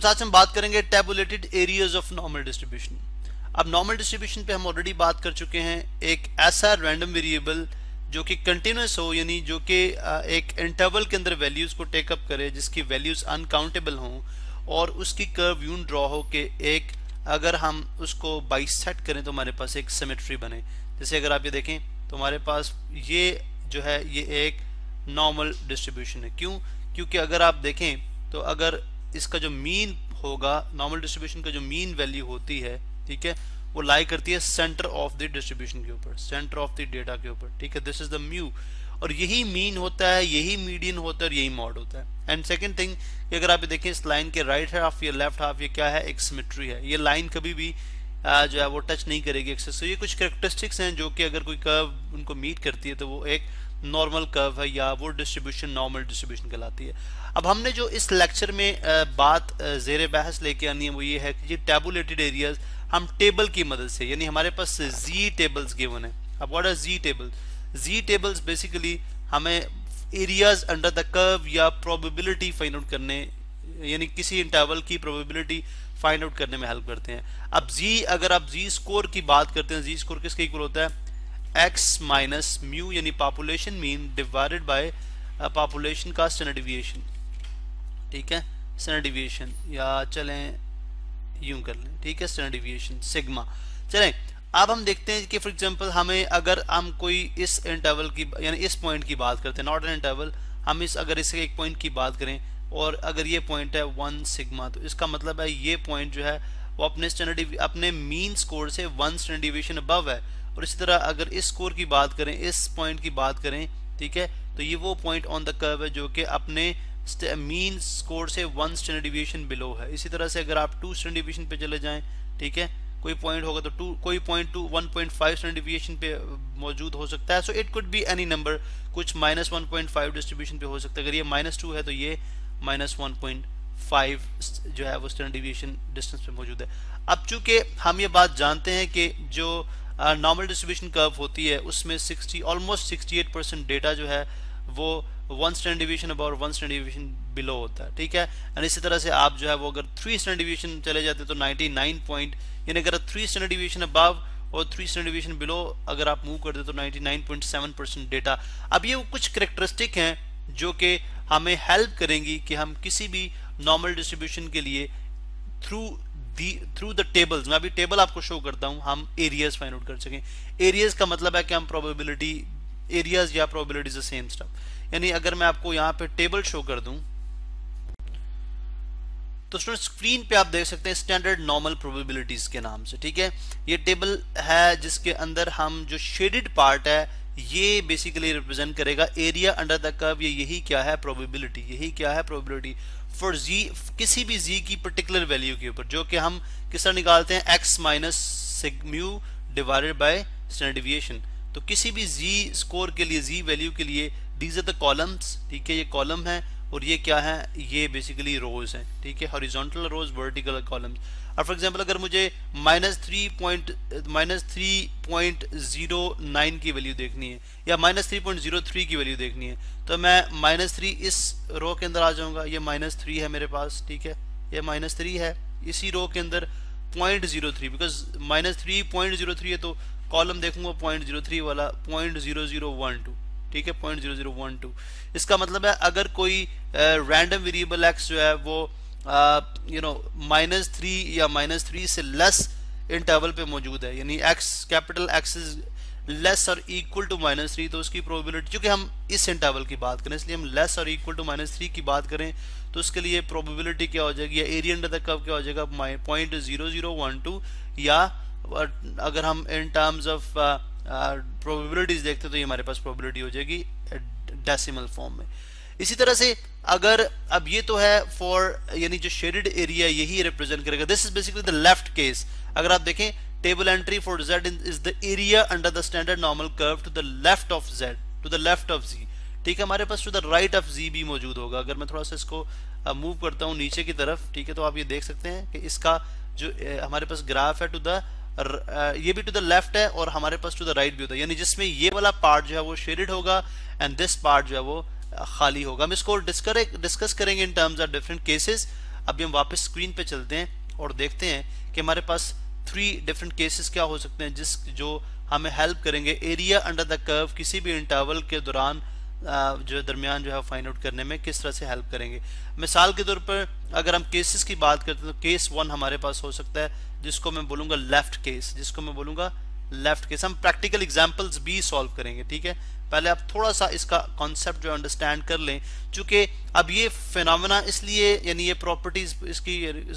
साथ हम बात करेंगे tabulated areas of normal distribution. अब नॉर्मल डिस्ट्रीब्यूशन पे हम ऑलरेडी बात कर चुके हैं, एक ऐसा रैंडम वेरिएबल जो कि कंटिन्यूस हो, यानी जो कि एक इंटरवल के अंदर वैल्यूज को टेकअप करे, जिसकी वैल्यूज अनकाउंटेबल हों और उसकी कर्व यूं ड्रॉ हो के एक, अगर हम उसको बाइसेक्ट करें तो हमारे पास एक सिमेट्री बने। जैसे अगर आप ये देखें तो हमारे पास ये जो है ये एक नॉर्मल डिस्ट्रीब्यूशन है। क्यों? क्योंकि अगर आप देखें तो अगर इसका जो मीन होगा, नॉर्मल डिस्ट्रीब्यूशन का जो मीन वैल्यू होती है, ठीक है, वो लाई करती है सेंटर ऑफ द डिस्ट्रीब्यूशन के ऊपर, सेंटर ऑफ द डेटा के ऊपर, ठीक है, दिस इज द म्यू। और यही मीन होता है, यही मीडियन होता है और यही मॉड होता है। एंड सेकंड थिंग कि अगर आप देखें इस लाइन के राइट हाफ या लेफ्ट हाफ ये क्या है, एक सिमेट्री है, ये लाइन कभी भी जो है वो टच नहीं करेगी एक्सेस। तो ये कुछ कैरेक्टरिस्टिक्स हैं जो कि अगर कोई कर्व उनको मीट करती है तो वो एक नॉर्मल कर्व है या वो डिस्ट्रीब्यूशन नॉर्मल डिस्ट्रीब्यूशन कहलाती है। अब हमने जो इस लेक्चर में बात जेर बहस लेके आनी है वो ये है कि ये टेबुलेटेड एरियाज हम टेबल की मदद से, यानी हमारे पास जी टेबल्स गिवन है। अब what are Z tables? Z tables basically हमें एरियाज अंडर द कर्व या प्रोबेबिलिटी फाइंड आउट करने, यानी किसी इंटरवल की प्रोबेबिलिटी फाइंड आउट करने में हेल्प करते हैं। अब जी, अगर आप जी स्कोर की बात करते हैं, जी स्कोर किसके इक्वल होता है? x माइनस म्यू यानी population mean divided by population का स्टैंडर्ड डिविएशन, ठीक है, स्टैंडर्ड डिविएशन या चलें यूं कर लें, ठीक है, स्टैंडर्ड डिविएशन सिग्मा। चलें अब हम देखते हैं कि फॉर एग्जांपल हमें, अगर हम कोई इस इंटरवल की यानी इस पॉइंट की बात करते हैं, नॉट एन इंटरवल, हम इस अगर इसके एक पॉइंट की बात करें और अगर ये पॉइंट है 1 सिग्मा, तो इसका मतलब है ये पॉइंट जो है वो अपने स्टैंडर्ड, अपने मीन स्कोर से 1 स्टैंडर्ड डिविएशन अबव है। और इसी तरह अगर इस स्कोर की बात करें, इस पॉइंट की बात करें, ठीक है, तो ये वो पॉइंट ऑन द कर्व है जो कि अपने मीन स्कोर से 1 स्टैंडर्ड डिविएशन बिलो है। इसी तरह से अगर आप 2 स्टैंडर्ड डिविएशन पे चले जाएं, ठीक है, कोई पॉइंट होगा तो 2, 1.5 स्टैंडर्ड डिविएशन पे मौजूद हो सकता है। So it could be any number, कुछ -1.5 डिस्ट्रीब्यूशन पे हो सकता है। अगर ये -2 है तो ये -1.5 जो है वो स्टैंडर्ड डिविएशन डिस्टेंस पे मौजूद है। अब चूंकि हम ये बात जानते हैं कि जो नॉर्मल डिस्ट्रीब्यूशन कर्व होती है उसमें 60 ऑलमोस्ट 68% डेटा जो है वो 1 standard deviation above 1 standard deviation below होता है, ठीक है। और इसी तरह से आप जो है वो अगर 3 स्टैंडर्ड डिविएशन चले जाते तो 99 पॉइंट, यानी अगर 3 स्टैंडर्ड डिविएशन अबव और 3 स्टैंडर्ड डिविएशन बिलो अगर आप मूव करते तो 99.7% डेटा। अब ये कुछ करेक्टरिस्टिक हैं जो कि हमें हेल्प करेंगी कि हम किसी भी नॉर्मल डिस्ट्रीब्यूशन के लिए थ्रू द टेबल्स, मैं अभी टेबल आपको शो करता हूं, हम एरियाज फाइंड आउट कर सकें। एरियाज का मतलब है कि हम प्रोबेबिलिटी, एरियाज या प्रोबेबिलिटीज द सेम स्टफ, यानी अगर मैं आपको यहां पे टेबल शो कर दूं तो स्क्रीन पे आप देख सकते हैं स्टैंडर्ड नॉर्मल प्रोबेबिलिटीज के नाम से, ठीक है। ये टेबल है जिसके अंदर हम जो शेडेड पार्ट है ये बेसिकली रिप्रेजेंट करेगा एरिया अंडर द कर्व, यही क्या है प्रोबेबिलिटी, यही क्या है प्रोबेबिलिटी फॉर जी, किसी भी जी की पर्टिकुलर वैल्यू के ऊपर, जो कि हम किस तरह निकालते हैं, x minus mu divided by standard deviation. तो किसी भी जी स्कोर के लिए, जी वैल्यू के लिए दीज आर द कॉलम्स, ठीक है, ये कॉलम है और ये क्या है, ये बेसिकली रोज हैं, ठीक है, हॉरिजॉन्टल रोज, वर्टिकल कॉलम्स। और फॉर एग्जांपल अगर मुझे -3.09 की वैल्यू देखनी है या -3.03 की वैल्यू देखनी है तो मैं -3 इस रो के अंदर आ जाऊंगा, ये -3 है मेरे पास, ठीक है, ये -3 है इसी रो के अंदर 0.03, बिकॉज -3.03 है तो कॉलम देखूंगा 0.03 वाला, 0.0012, ठीक है, 0.0012। इसका मतलब है अगर कोई रैंडम वेरिएबल x जो है वो यू नो -3 या -3 से लेस इंटरवल पे मौजूद है, यानी x capital X is less और इक्वल टू -3, तो उसकी प्रोबेबिलिटी, क्योंकि हम इस इंटरवल की बात करें इसलिए हम लेस और इक्वल टू -3 की बात करें तो उसके लिए प्रोबेबिलिटी क्या हो जाएगी, या एरिया अंडर द कर्व क्या हो जाएगा, 0.0012, या अगर हम इन टर्म्स ऑफ प्रोबेबिलिटीज देखते तो ये हमारे पास प्रोबेबिलिटी हो जाएगी डेसिमल फॉर्म में। इसी तरह से अगर, अब ये तो है फॉर, यानी जो शेडेड एरिया यही रिप्रेजेंट करेगा, this is basically the left case. अगर आप देखें table entry for z is the area under the standard normal curve to the left of z, to the left of z, ठीक है, हमारे पास to the right of z भी मौजूद होगा। अगर मैं थोड़ा सा इसको मूव करता हूँ नीचे की तरफ, ठीक है, तो आप ये देख सकते हैं कि इसका जो हमारे पास ग्राफ है टू द, ये भी टू द लेफ्ट है और हमारे पास टू द राइट भी होता है, यानी जिसमें ये वाला पार्ट जो है वो शेडेड होगा एंड दिस पार्ट जो है वो खाली होगा। हम इसको डिस्कस करेंगे in terms of different cases अभी हम वापस स्क्रीन पे चलते हैं और देखते हैं कि हमारे पास 3 डिफरेंट केसेस क्या हो सकते हैं जिस जो हमें हेल्प करेंगे एरिया अंडर द कर्व किसी भी इंटरवल के दौरान जो दरमियान जो है फाइंड आउट करने में किस तरह से हेल्प करेंगे। मिसाल के तौर पर अगर हम केसेस की बात करते हैं तो केस 1 हमारे पास हो सकता है जिसको मैं बोलूँगा लेफ्ट केस, जिसको मैं बोलूँगा लेफ्ट केस। हम प्रैक्टिकल एग्जाम्पल्स भी सॉल्व करेंगे, ठीक है। पहले आप थोड़ा सा इसका कॉन्सेप्ट जो अंडरस्टैंड कर लें, चूंकि अब ये फिनोमेना इसलिए यानी ये प्रॉपर्टीज इसकी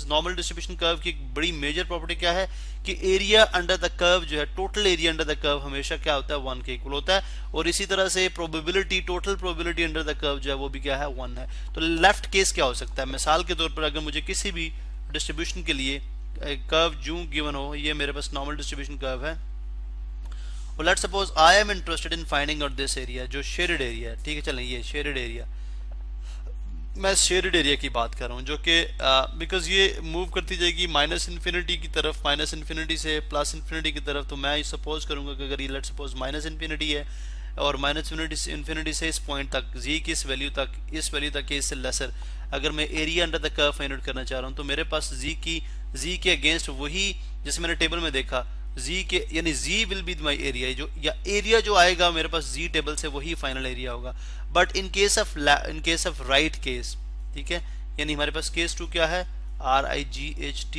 नॉर्मल डिस्ट्रीब्यूशन कर्व की बड़ी मेजर प्रॉपर्टी क्या है कि एरिया अंडर द कर्व जो है total area under the curve हमेशा क्या होता है 1 के इक्वल होता है, और इसी तरह से probability total probability under the curve जो है वो भी क्या है 1 है। तो लेफ्ट केस क्या हो सकता है? मिसाल के तौर पर अगर मुझे किसी भी डिस्ट्रीब्यूशन के लिए कर्व जू गिवन हो, ये मेरे पास नॉर्मल डिस्ट्रीब्यूशन कर्व है, और let's suppose I am interested in finding out this area जो शेडेड एरिया है, ठीक है। चलें, ये शेडेड एरिया, मैं शेडेड एरिया की बात कर रहा हूँ जो कि बिकॉज ये मूव करती जाएगी माइनस इन्फिनिटी की तरफ, माइनस इन्फिनिटी से प्लस इन्फिनिटी की तरफ। तो मैं सपोज करूँगा कि अगर ये लेट्स सपोज माइनस इन्फिनिटी है और माइनस इन्फिनिटी से इस पॉइंट तक जी की इस वैल्यू तक इससे लेसर अगर मैं area under the curve find out करना चाह रहा हूँ तो मेरे पास जी के अगेंस्ट वही जैसे मैंने टेबल में देखा जी के यानी Z will be my area जो या एरिया जो आएगा मेरे पास जी टेबल से वही फाइनल एरिया होगा। But in case of right case, ठीक है, यानी हमारे पास केस 2 क्या है RIGHT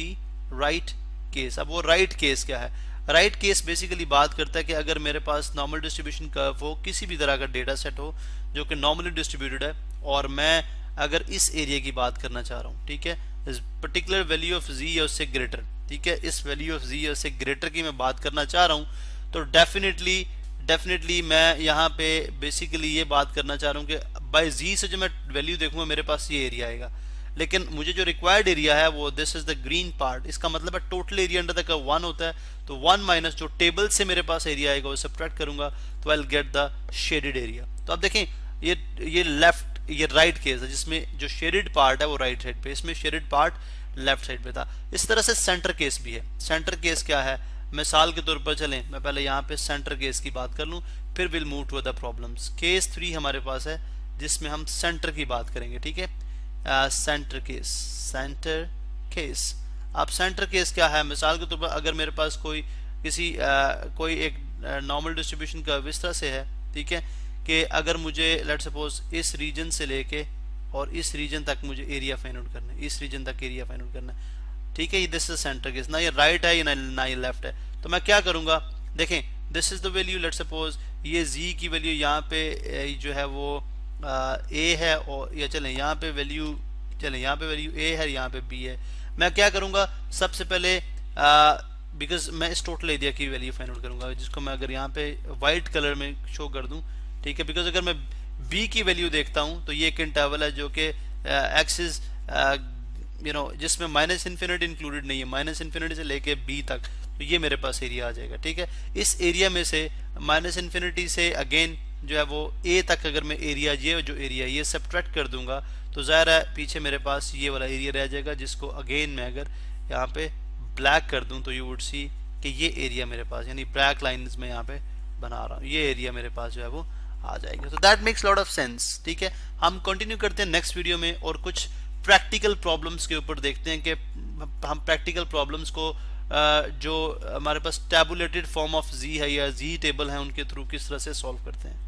राइट केस। अब वो राइट केस क्या है? राइट केस बेसिकली बात करता है कि अगर मेरे पास नॉर्मल डिस्ट्रीब्यूशन कर्व हो, किसी भी तरह का डेटा सेट हो जो कि नॉर्मली डिस्ट्रीब्यूटेड है, और मैं अगर इस एरिया की बात करना चाह रहा हूँ, ठीक है, पर्टिकुलर वैल्यू ऑफ जी या उससे ग्रेटर, ठीक है, इस वैल्यू ऑफ जी या उससे ग्रेटर की मैं बात करना चाह रहा हूँ, तो डेफिनेटली मैं यहाँ पे बेसिकली ये बात करना चाह रहा हूँ कि बाय जी से जो मैं वैल्यू देखूँगा मेरे पास ये एरिया आएगा, लेकिन मुझे जो रिक्वायर्ड एरिया है वो this is the green part. इसका मतलब है total area under the curve 1 होता है, तो 1 माइनस जो टेबल से मेरे पास एरिया आएगा वो सब्ट्रैक्ट करूँगा तो I will get the shaded area. तो आप देखें ये राइट केस है जिसमें जो शेडेड पार्ट है वो राइट साइड पे, इसमें शेडेड पार्ट लेफ्ट साइड पे था। इस तरह से सेंटर केस भी है। सेंटर केस क्या है? मिसाल के तौर पर चलें, मैं पहले यहाँ पे सेंटर केस की बात कर लूँ, फिर will move to the problems. Case 3 हमारे पास है जिसमें हम सेंटर की बात करेंगे, ठीक है, सेंटर केस। अब सेंटर केस क्या है? मिसाल के तौर पर अगर मेरे पास कोई एक नॉर्मल डिस्ट्रीब्यूशन कर्व इस तरह से है, ठीक है, कि अगर मुझे लेट्स सपोज इस रीजन से लेके और इस रीजन तक मुझे एरिया फाइंड आउट करना है, इस रीजन तक एरिया फाइंड आउट करना है, ठीक है, ये दिस इज सेंटर केस। ना ये राइट है ना ये लेफ्ट है, तो मैं क्या करूँगा? देखें, this is the value, let's suppose ये जी की वैल्यू यहाँ पे जो है वो ए है, और या चलें यहाँ पे वैल्यू ए है, यहाँ पे बी है। मैं क्या करूँगा? सबसे पहले बिकॉज मैं इस टोटल एरिया की वैल्यू फाइंड आउट करूँगा, जिसको मैं अगर यहाँ पे वाइट कलर में शो कर दूँ, ठीक है, बिकॉज अगर मैं बी की वैल्यू देखता हूँ तो ये एक इंटरवल है जो कि एक्सिस यू नो जिसमें माइनस इन्फिनिटी इंक्लूडेड नहीं है, माइनस इन्फिनिटी से लेके बी तक, तो ये मेरे पास एरिया आ जाएगा, ठीक है। इस एरिया में से माइनस इन्फिनिटी से अगेन जो है वो ए तक अगर मैं एरिया ये सब्ट्रैक्ट कर दूंगा तो ज़ाहिर है पीछे मेरे पास ये वाला एरिया रह जाएगा, जिसको अगेन मैं अगर यहाँ पे ब्लैक कर दूँ तो यू वुड सी कि ये एरिया मेरे पास, यानी ब्लैक लाइन में यहाँ पे बना रहा हूँ, ये एरिया मेरे पास जो है वो आ जाएगा। तो that makes lot of sense, ठीक है। हम कंटिन्यू करते हैं नेक्स्ट वीडियो में और कुछ प्रैक्टिकल प्रॉब्लम्स के ऊपर देखते हैं कि हम प्रैक्टिकल प्रॉब्लम्स को जो हमारे पास टैबुलेटेड फॉर्म ऑफ जी है या जी टेबल है उनके थ्रू किस तरह से सॉल्व करते हैं।